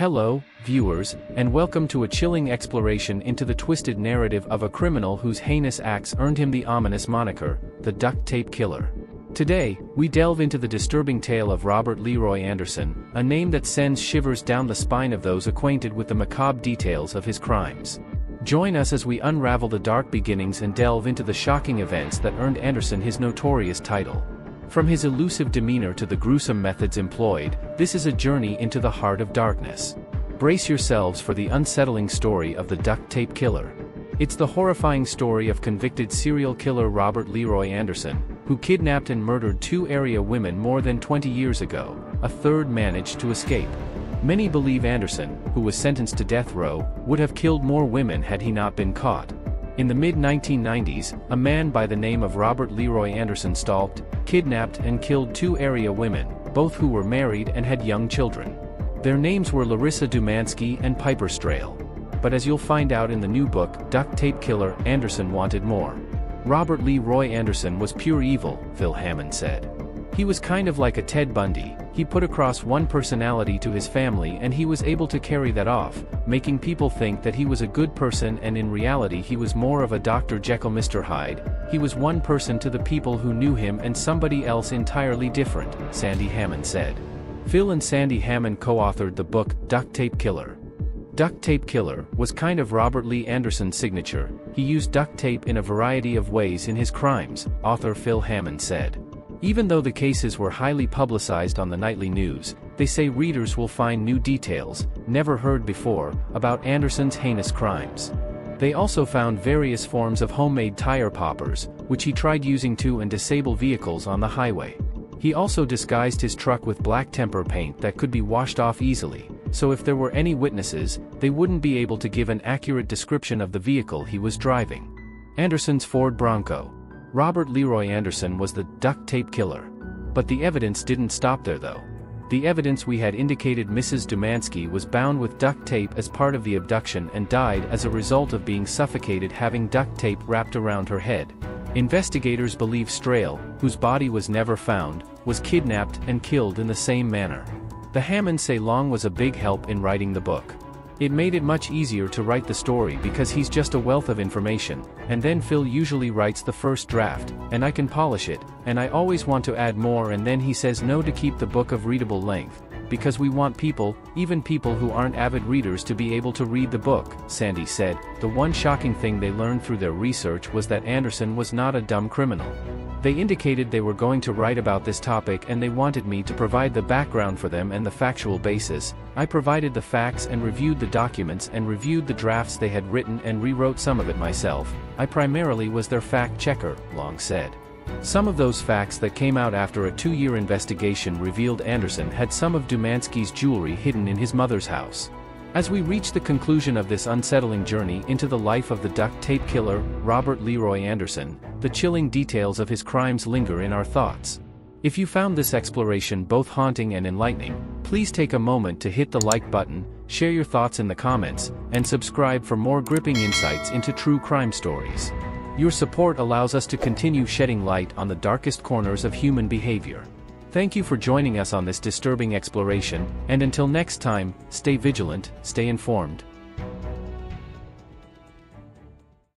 Hello, viewers, and welcome to a chilling exploration into the twisted narrative of a criminal whose heinous acts earned him the ominous moniker, the Duct Tape Killer. Today, we delve into the disturbing tale of Robert Leroy Anderson, a name that sends shivers down the spine of those acquainted with the macabre details of his crimes. Join us as we unravel the dark beginnings and delve into the shocking events that earned Anderson his notorious title. From his elusive demeanor to the gruesome methods employed, this is a journey into the heart of darkness. Brace yourselves for the unsettling story of the Duct Tape Killer. It's the horrifying story of convicted serial killer Robert Leroy Anderson, who kidnapped and murdered two area women more than 20 years ago. A third managed to escape. Many believe Anderson, who was sentenced to death row, would have killed more women had he not been caught. In the mid-1990s, a man by the name of Robert Leroy Anderson stalked, kidnapped and killed two area women, both who were married and had young children. Their names were Larissa Dumansky and Piper Streyle. But as you'll find out in the new book, Duct Tape Killer, Anderson wanted more. Robert Leroy Anderson was pure evil, Phil Hammond said. He was kind of like a Ted Bundy. He put across one personality to his family and he was able to carry that off, making people think that he was a good person and in reality he was more of a Dr. Jekyll Mr. Hyde. He was one person to the people who knew him and somebody else entirely different, Sandy Hammond said. Phil and Sandy Hammond co-authored the book, Duct Tape Killer. Duct Tape Killer was kind of Robert Lee Anderson's signature. He used duct tape in a variety of ways in his crimes, author Phil Hammond said. Even though the cases were highly publicized on the nightly news, they say readers will find new details, never heard before, about Anderson's heinous crimes. They also found various forms of homemade tire poppers, which he tried using to and disable vehicles on the highway. He also disguised his truck with black temper paint that could be washed off easily, so if there were any witnesses, they wouldn't be able to give an accurate description of the vehicle he was driving. Anderson's Ford Bronco. Robert Leroy Anderson was the Duct Tape Killer. But the evidence didn't stop there though. The evidence we had indicated Mrs. Dumansky was bound with duct tape as part of the abduction and died as a result of being suffocated having duct tape wrapped around her head. Investigators believe Streyle, whose body was never found, was kidnapped and killed in the same manner. The Hammonds say Long was a big help in writing the book. It made it much easier to write the story because he's just a wealth of information, and then Phil usually writes the first draft, and I can polish it, and I always want to add more and then he says no to keep the book of readable length, because we want people, even people who aren't avid readers to be able to read the book, Sandy said. The one shocking thing they learned through their research was that Anderson was not a dumb criminal. They indicated they were going to write about this topic and they wanted me to provide the background for them and the factual basis. I provided the facts and reviewed the documents and reviewed the drafts they had written and rewrote some of it myself. I primarily was their fact checker, Long said. Some of those facts that came out after a two-year investigation revealed Anderson had some of Dumansky's jewelry hidden in his mother's house. As we reach the conclusion of this unsettling journey into the life of the Duct Tape Killer, Robert Leroy Anderson, the chilling details of his crimes linger in our thoughts. If you found this exploration both haunting and enlightening, please take a moment to hit the like button, share your thoughts in the comments, and subscribe for more gripping insights into true crime stories. Your support allows us to continue shedding light on the darkest corners of human behavior. Thank you for joining us on this disturbing exploration, and until next time, stay vigilant, stay informed.